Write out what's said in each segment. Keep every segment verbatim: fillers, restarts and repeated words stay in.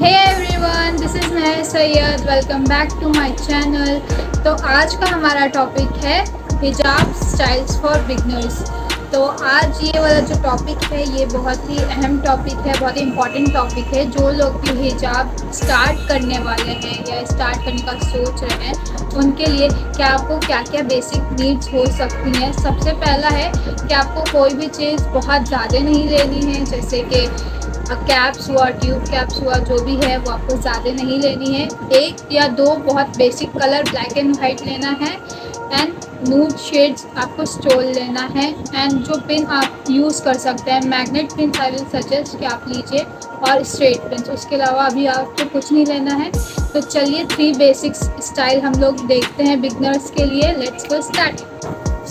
Hey everyone, this is Mehar Syed. Welcome back to my channel. तो आज का हमारा टॉपिक है हिजाब स्टाइल्स फॉर बिगनर्स। तो आज ये वाला जो टॉपिक है ये बहुत ही अहम टॉपिक है, बहुत ही इम्पॉर्टेंट टॉपिक है। जो लोग भी हिजाब स्टार्ट करने वाले हैं या स्टार्ट करने का सोच रहे हैं उनके लिए क्या आपको क्या क्या बेसिक नीड्स हो सकती हैं। सबसे पहला है कि आपको कोई भी चीज़ बहुत ज़्यादा नहीं लेनी है, जैसे कि कैप्स हुआ, ट्यूब कैप्स हुआ, जो भी है वो आपको ज़्यादा नहीं लेनी है। एक या दो बहुत basic colour black and white लेना है, एंड नूड शेड्स आपको स्टोल लेना है। एंड जो पिन आप यूज़ कर सकते हैं, magnet pin I will suggest कि आप लीजिए, और स्ट्रेट पिन। उसके अलावा अभी आपको कुछ नहीं लेना है। तो चलिए थ्री बेसिक्स स्टाइल हम लोग देखते हैं बिगनर्स के लिए। Let's go start.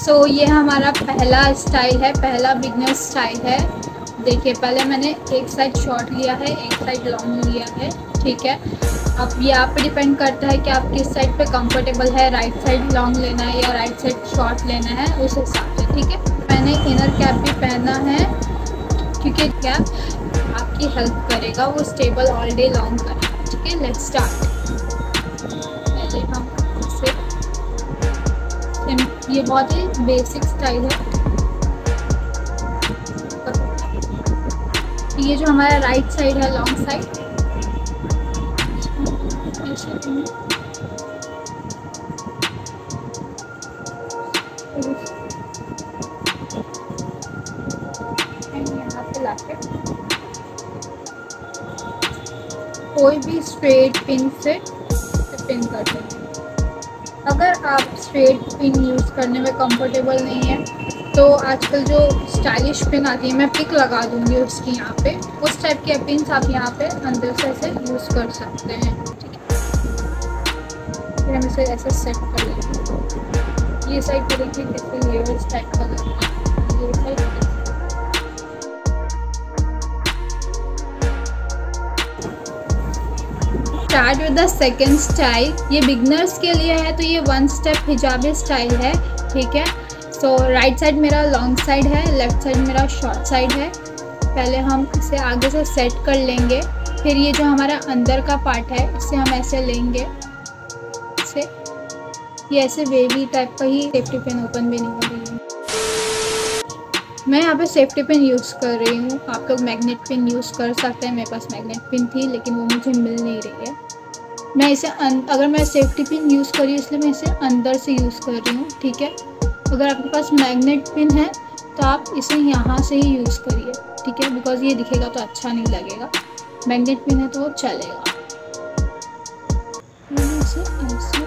सो ये हमारा पहला स्टाइल है, पहला बिगनर स्टाइल है। देखिए, पहले मैंने एक साइड शॉर्ट लिया है, एक साइड लॉन्ग लिया है, ठीक है। अब ये आप पे डिपेंड करता है कि आप किस साइड पे कंफर्टेबल है, राइट साइड लॉन्ग लेना है या राइट साइड शॉर्ट लेना है, उस हिसाब से, ठीक है। मैंने इनर कैप भी पहना है क्योंकि कैप आपकी हेल्प करेगा, वो स्टेबल ऑल डे लॉन्ग करेगा, ठीक है। Let's start. पहले हम इसे, ये बहुत ही बेसिक स्टाइल है। ये जो हमारा राइट साइड है, लॉन्ग साइड, यहाँ पे लाके कोई भी स्ट्रेट पिन से पिन कर दें। अगर आप स्ट्रेट पिन यूज़ करने में कंफर्टेबल नहीं है तो आजकल जो स्टाइलिश पिन आती है, मैं पिक लगा दूंगी उसकी यहाँ पे, उस टाइप के पिन आप यहाँ पे अंदर से ऐसे यूज़ कर सकते हैं, ठीक है। फिर हम इसे ऐसे सेट कर लेंगे। ये साइड पर देखिए कितने लेयर्स टाइप का लगता है, ये side. Start with the second style. ये बिगनर्स के लिए है, तो ये वन स्टेप हिजाब स्टाइल है, ठीक है। सो राइट साइड मेरा लॉन्ग साइड है, लेफ़्ट साइड मेरा शॉर्ट साइड है। पहले हम इसे आगे से सेट कर लेंगे, फिर ये जो हमारा अंदर का पार्ट है इसे हम ऐसे लेंगे, इसे ये ऐसे वेवी टाइप का ही। सेफ्टी पिन ओपन भी नहीं कर रही हूँ मैं, यहाँ पे सेफ्टी पिन यूज़ कर रही हूँ। आप लोग मैग्नेट पिन यूज़ कर सकते हैं, मेरे पास मैग्नेट पिन थी लेकिन वो मुझे मिल नहीं रही है। मैं इसे अगर मैं सेफ्टी पिन यूज़ कर रही हूँ इसलिए मैं इसे अंदर से यूज़ कर रही हूँ, ठीक है। अगर आपके पास मैग्नेट पिन है तो आप इसे यहाँ से ही यूज़ करिए, ठीक है, बिकॉज ये दिखेगा तो अच्छा नहीं लगेगा। मैग्नेट पिन है तो वो चलेगा। ऐसे ऐसे।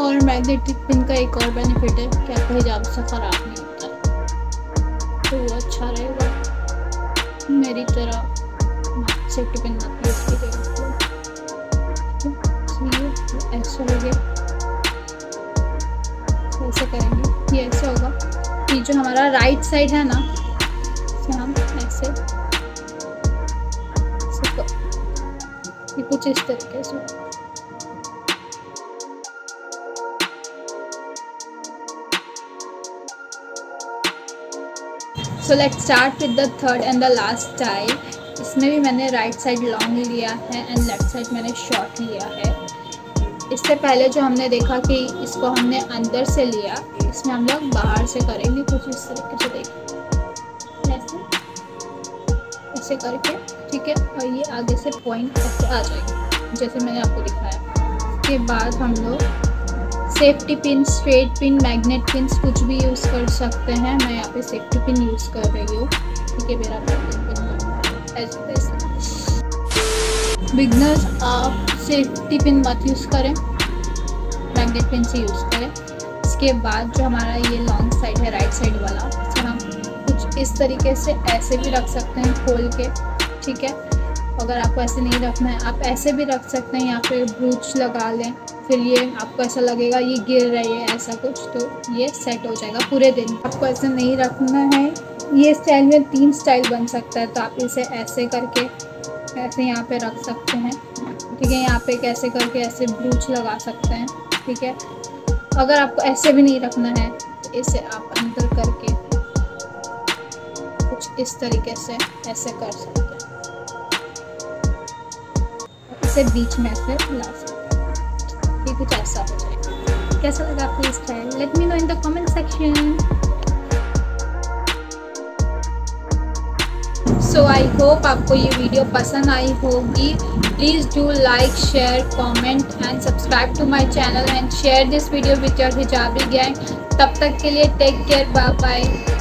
और मैग्नेट पिन का एक और बेनिफिट है कि आपका हिजाब से ख़राब नहीं होता है, तो वो अच्छा रहेगा। मेरी तरह सेफ्टी पिन आती है इसकी जगह, ऐसे हो गया, ऐसे करेंगे, ये ऐसे होगा। ये जो हमारा राइट साइड है ना, इसे हम ऐसे ये कुछ इस तरीके से। So let's start with the third and the last style. इसमें भी मैंने राइट साइड लॉन्ग लिया है एंड लेफ्ट साइड मैंने शॉर्ट लिया है। इससे पहले जो हमने देखा कि इसको हमने अंदर से लिया, इसमें हम लोग बाहर से करेंगे कुछ इस तरीके से, देखें ऐसे ऐसे करके, ठीक है। और ये आगे से पॉइंट ऐसे आ जाएगी जैसे मैंने आपको दिखाया। इसके बाद हम लोग safety pin, straight pin, magnet pin कुछ भी यूज़ कर सकते हैं। मैं यहाँ पे सेफ्टी पिन यूज़ कर रही हूँ, ठीक है। मेरा ऐसे ऐसे बिगनर्स आप सेफ्टी पिन मत यूज़ करें, मैग्नेट पिन से यूज़ करें। इसके बाद जो हमारा ये लॉन्ग साइड है, राइट साइड वाला, इसे हम कुछ इस तरीके से ऐसे भी रख सकते हैं खोल के, ठीक है। अगर आपको ऐसे नहीं रखना है आप ऐसे भी रख सकते हैं, या फिर ब्रूच लगा लें, फिर ये आपको ऐसा लगेगा ये गिर रही है, ऐसा कुछ, तो ये सेट हो जाएगा पूरे दिन। आपको ऐसे नहीं रखना है। ये स्टाइल में तीन स्टाइल बन सकता है, तो आप इसे ऐसे करके ऐसे यहाँ पे रख सकते हैं, ठीक है। यहाँ पे कैसे करके ऐसे ब्रूच लगा सकते हैं, ठीक है। अगर आपको ऐसे भी नहीं रखना है तो इसे आप अंदर करके कुछ इस तरीके से ऐसे कर सकते हैं, इसे बीच में ऐसे ला सकते हैं, ये कुछ ऐसा हो जाएगा। कैसा लगा आपको style? Let me know in the comment section. So I hope आपको ये वीडियो पसंद आई होगी। Please do like, share, comment and subscribe to my channel and share this video with your hijabi gang. तब तक के लिए टेक केयर, बाय बाय।